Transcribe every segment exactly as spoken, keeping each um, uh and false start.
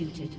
executed.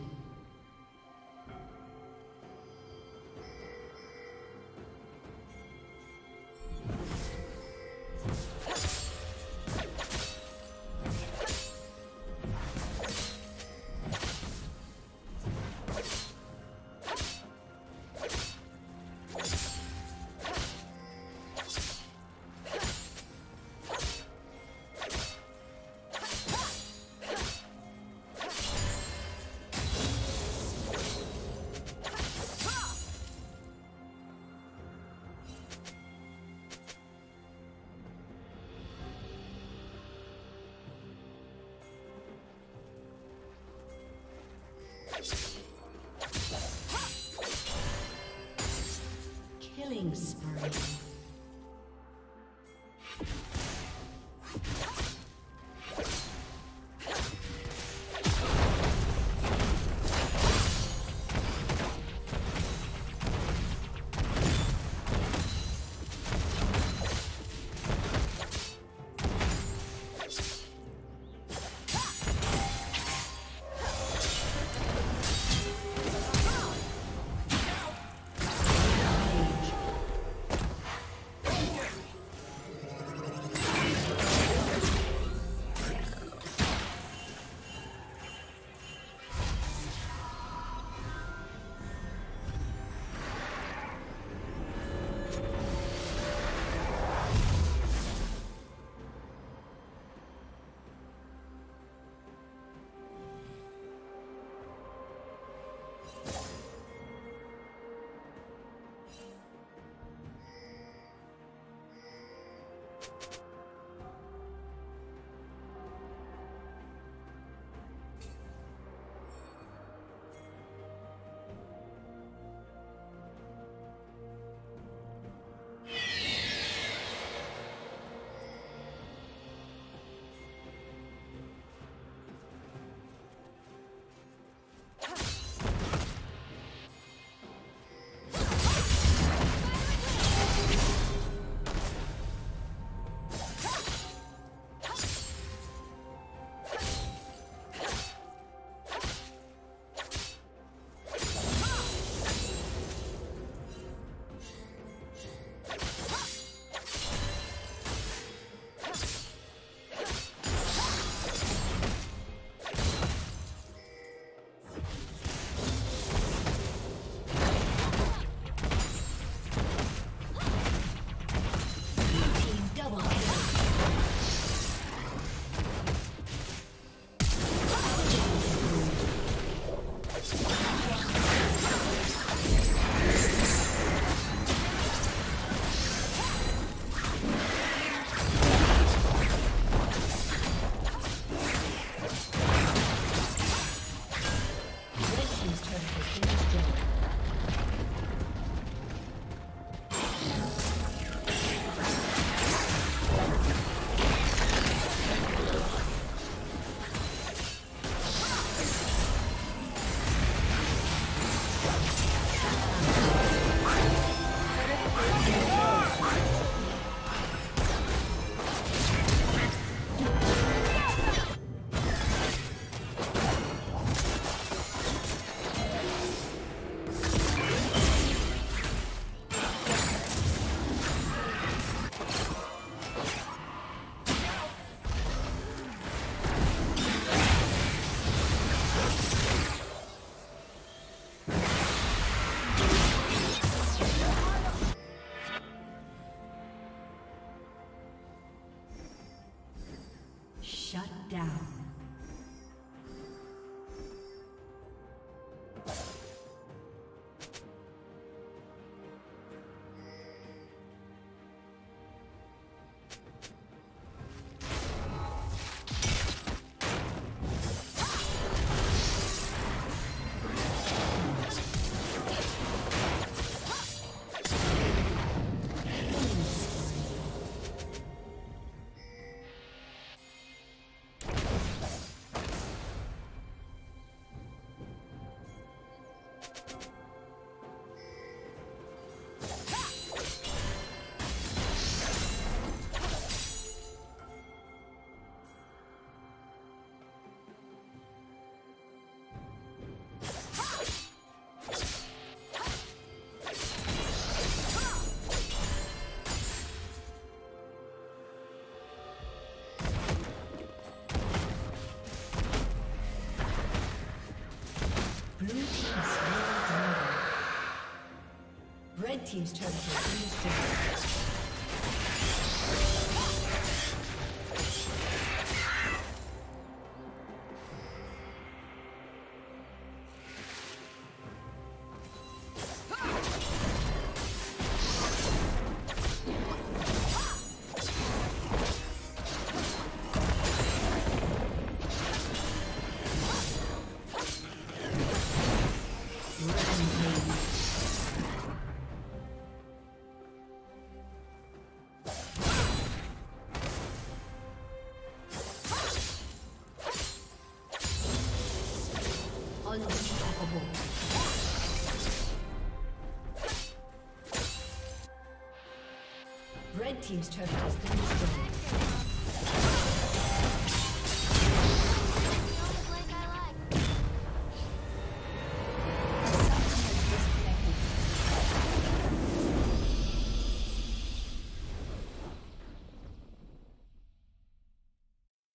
Killing spree. Shut down. team's turn to Red team's turret has been destroyed.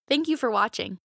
Thank you for watching.